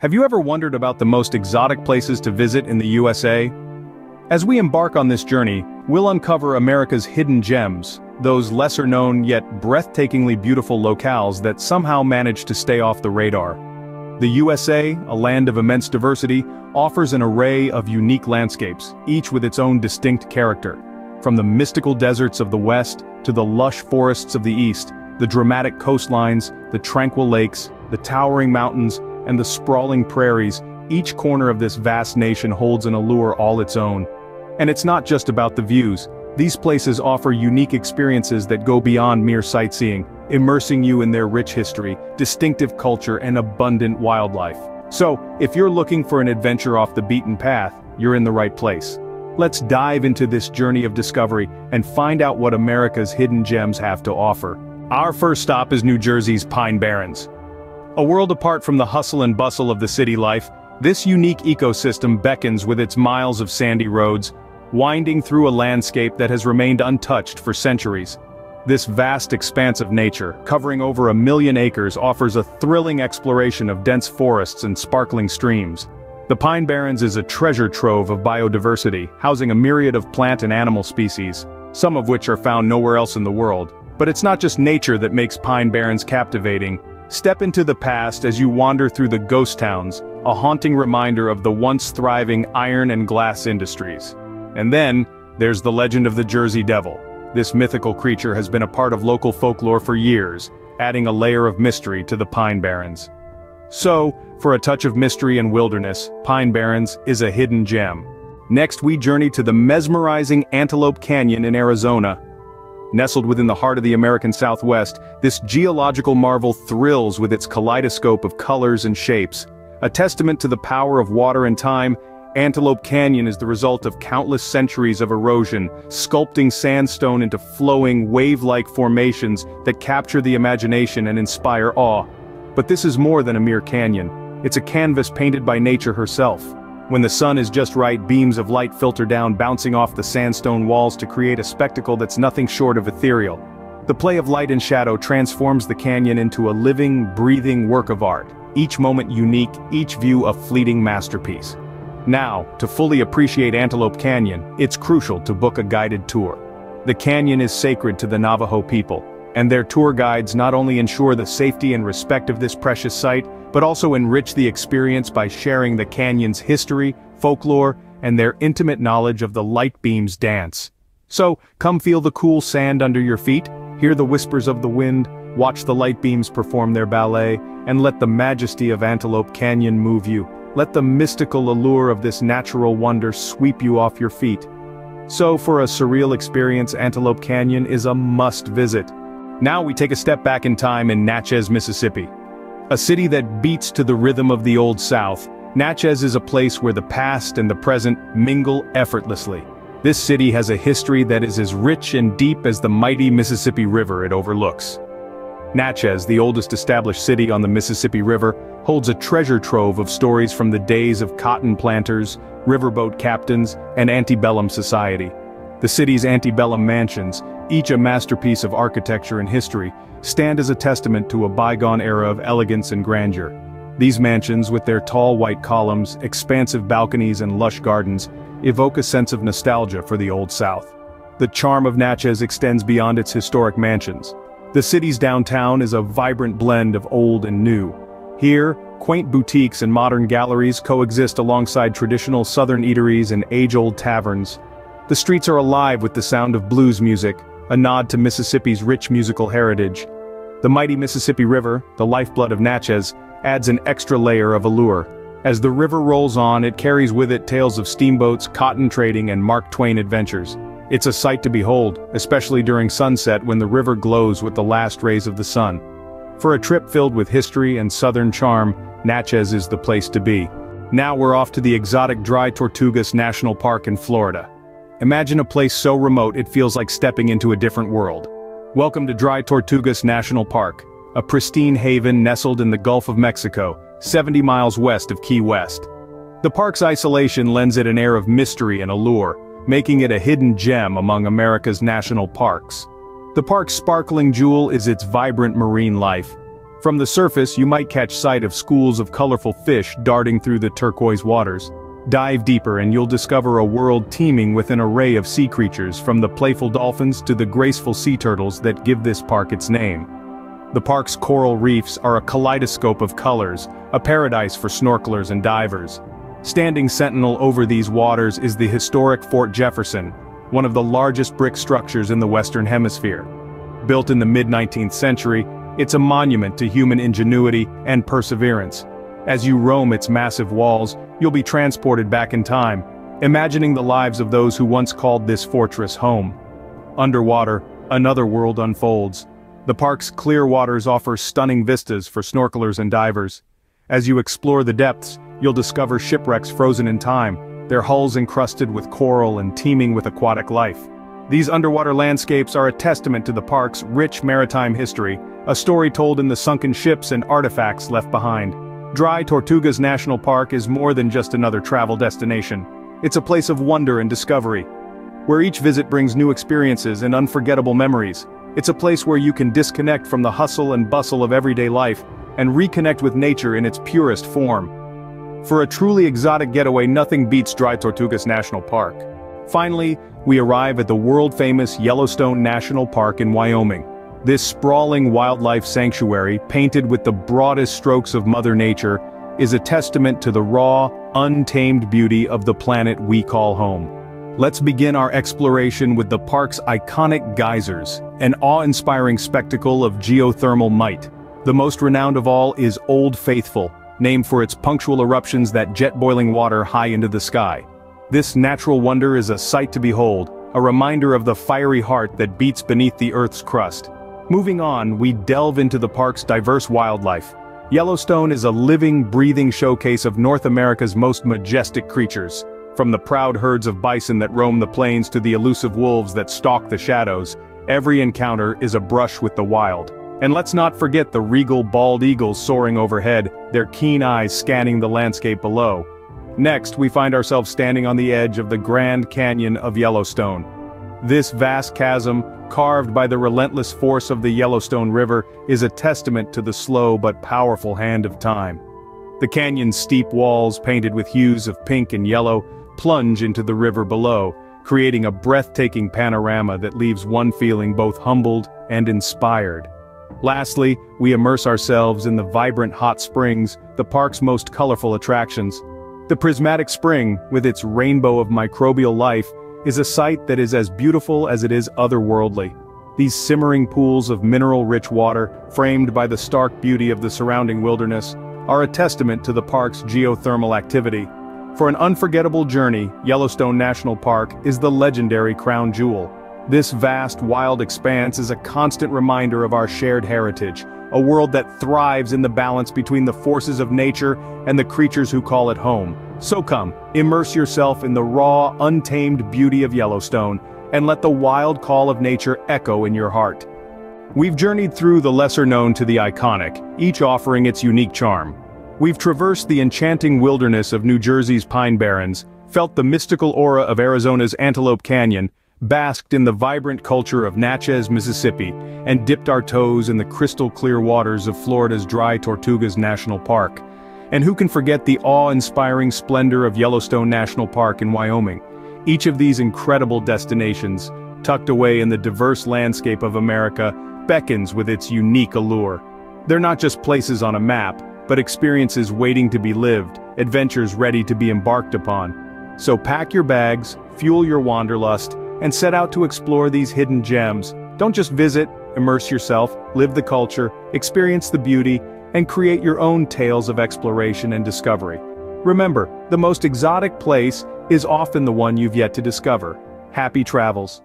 Have you ever wondered about the most exotic places to visit in the USA? As we embark on this journey, we'll uncover America's hidden gems, those lesser-known yet breathtakingly beautiful locales that somehow manage to stay off the radar. The USA, a land of immense diversity, offers an array of unique landscapes, each with its own distinct character. From the mystical deserts of the West, to the lush forests of the East, the dramatic coastlines, the tranquil lakes, the towering mountains, and the sprawling prairies, each corner of this vast nation holds an allure all its own. And it's not just about the views. These places offer unique experiences that go beyond mere sightseeing, immersing you in their rich history, distinctive culture, and abundant wildlife. So, if you're looking for an adventure off the beaten path, you're in the right place. Let's dive into this journey of discovery and find out what America's hidden gems have to offer. Our first stop is New Jersey's Pine Barrens. A world apart from the hustle and bustle of the city life, this unique ecosystem beckons with its miles of sandy roads, winding through a landscape that has remained untouched for centuries. This vast expanse of nature, covering over 1 million acres, offers a thrilling exploration of dense forests and sparkling streams. The Pine Barrens is a treasure trove of biodiversity, housing a myriad of plant and animal species, some of which are found nowhere else in the world. But it's not just nature that makes Pine Barrens captivating. Step into the past as you wander through the ghost towns, a haunting reminder of the once thriving iron and glass industries. And then, there's the legend of the Jersey Devil. This mythical creature has been a part of local folklore for years, adding a layer of mystery to the Pine Barrens. So, for a touch of mystery and wilderness, Pine Barrens is a hidden gem. Next, we journey to the mesmerizing Antelope Canyon in Arizona. Nestled within the heart of the American Southwest, this geological marvel thrills with its kaleidoscope of colors and shapes. A testament to the power of water and time, Antelope Canyon is the result of countless centuries of erosion, sculpting sandstone into flowing, wave-like formations that capture the imagination and inspire awe. But this is more than a mere canyon. It's a canvas painted by nature herself. When the sun is just right, beams of light filter down, bouncing off the sandstone walls to create a spectacle that's nothing short of ethereal. The play of light and shadow transforms the canyon into a living, breathing work of art, each moment unique, each view a fleeting masterpiece. Now, to fully appreciate Antelope Canyon, it's crucial to book a guided tour. The canyon is sacred to the Navajo people, and their tour guides not only ensure the safety and respect of this precious site, but also enrich the experience by sharing the canyon's history, folklore, and their intimate knowledge of the light beam's dance. So, come feel the cool sand under your feet, hear the whispers of the wind, watch the light beams perform their ballet, and let the majesty of Antelope Canyon move you. Let the mystical allure of this natural wonder sweep you off your feet. So, for a surreal experience, Antelope Canyon is a must-visit. Now we take a step back in time in Natchez, Mississippi. A city that beats to the rhythm of the Old South, Natchez is a place where the past and the present mingle effortlessly. This city has a history that is as rich and deep as the mighty Mississippi River it overlooks. Natchez, the oldest established city on the Mississippi River, holds a treasure trove of stories from the days of cotton planters, riverboat captains, and antebellum society. The city's antebellum mansions, each a masterpiece of architecture and history, stand as a testament to a bygone era of elegance and grandeur. These mansions, with their tall white columns, expansive balconies, and lush gardens, evoke a sense of nostalgia for the Old South. The charm of Natchez extends beyond its historic mansions. The city's downtown is a vibrant blend of old and new. Here, quaint boutiques and modern galleries coexist alongside traditional southern eateries and age-old taverns. The streets are alive with the sound of blues music, a nod to Mississippi's rich musical heritage. The mighty Mississippi River, the lifeblood of Natchez, adds an extra layer of allure. As the river rolls on, it carries with it tales of steamboats, cotton trading, and Mark Twain adventures. It's a sight to behold, especially during sunset when the river glows with the last rays of the sun. For a trip filled with history and southern charm, Natchez is the place to be. Now we're off to the exotic Dry Tortugas National Park in Florida. Imagine a place so remote it feels like stepping into a different world. Welcome to Dry Tortugas National Park, a pristine haven nestled in the Gulf of Mexico, 70 miles west of Key West. The park's isolation lends it an air of mystery and allure, making it a hidden gem among America's national parks. The park's sparkling jewel is its vibrant marine life. From the surface, you might catch sight of schools of colorful fish darting through the turquoise waters. Dive deeper and you'll discover a world teeming with an array of sea creatures, from the playful dolphins to the graceful sea turtles that give this park its name. The park's coral reefs are a kaleidoscope of colors, a paradise for snorkelers and divers. Standing sentinel over these waters is the historic Fort Jefferson, one of the largest brick structures in the Western Hemisphere. Built in the mid-19th century, it's a monument to human ingenuity and perseverance. As you roam its massive walls, you'll be transported back in time, imagining the lives of those who once called this fortress home. Underwater, another world unfolds. The park's clear waters offer stunning vistas for snorkelers and divers. As you explore the depths, you'll discover shipwrecks frozen in time, their hulls encrusted with coral and teeming with aquatic life. These underwater landscapes are a testament to the park's rich maritime history, a story told in the sunken ships and artifacts left behind. Dry Tortugas National Park is more than just another travel destination. It's a place of wonder and discovery, where each visit brings new experiences and unforgettable memories. It's a place where you can disconnect from the hustle and bustle of everyday life and reconnect with nature in its purest form. For a truly exotic getaway, nothing beats Dry Tortugas National Park. Finally, we arrive at the world-famous Yellowstone National Park in Wyoming. This sprawling wildlife sanctuary, painted with the broadest strokes of Mother Nature, is a testament to the raw, untamed beauty of the planet we call home. Let's begin our exploration with the park's iconic geysers, an awe-inspiring spectacle of geothermal might. The most renowned of all is Old Faithful, named for its punctual eruptions that jet boiling water high into the sky. This natural wonder is a sight to behold, a reminder of the fiery heart that beats beneath the Earth's crust. Moving on, we delve into the park's diverse wildlife. Yellowstone is a living, breathing showcase of North America's most majestic creatures. From the proud herds of bison that roam the plains to the elusive wolves that stalk the shadows, every encounter is a brush with the wild. And let's not forget the regal bald eagles soaring overhead, their keen eyes scanning the landscape below. Next, we find ourselves standing on the edge of the Grand Canyon of Yellowstone. This vast chasm, carved by the relentless force of the Yellowstone River, is a testament to the slow but powerful hand of time. The canyon's steep walls, painted with hues of pink and yellow, plunge into the river below, creating a breathtaking panorama that leaves one feeling both humbled and inspired. Lastly, we immerse ourselves in the vibrant hot springs, the park's most colorful attractions. The prismatic spring, with its rainbow of microbial life, is a sight that is as beautiful as it is otherworldly. These simmering pools of mineral-rich water, framed by the stark beauty of the surrounding wilderness, are a testament to the park's geothermal activity. For an unforgettable journey, Yellowstone National Park is the legendary crown jewel. This vast, wild expanse is a constant reminder of our shared heritage, a world that thrives in the balance between the forces of nature and the creatures who call it home. So come, immerse yourself in the raw, untamed beauty of Yellowstone, and let the wild call of nature echo in your heart. We've journeyed through the lesser known to the iconic, each offering its unique charm. We've traversed the enchanting wilderness of New Jersey's Pine Barrens, felt the mystical aura of Arizona's Antelope Canyon, basked in the vibrant culture of Natchez, Mississippi, and dipped our toes in the crystal-clear waters of Florida's Dry Tortugas National Park. And who can forget the awe-inspiring splendor of Yellowstone National Park in Wyoming? Each of these incredible destinations, tucked away in the diverse landscape of America, beckons with its unique allure. They're not just places on a map, but experiences waiting to be lived, adventures ready to be embarked upon. So pack your bags, fuel your wanderlust, and set out to explore these hidden gems. Don't just visit, immerse yourself, live the culture, experience the beauty, and create your own tales of exploration and discovery. Remember, the most exotic place is often the one you've yet to discover. Happy travels.